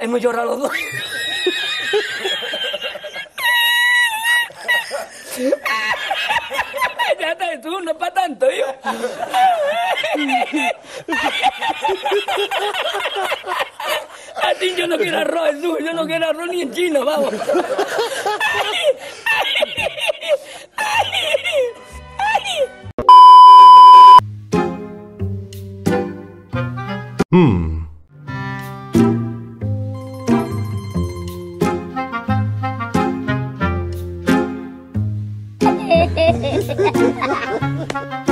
Hemos llorado los dos. Ya está, tú no es para tanto, yo. A ti yo no quiero arroz, Jesús. Yo no quiero arroz ni en China, vamos. Ha ha ha ha.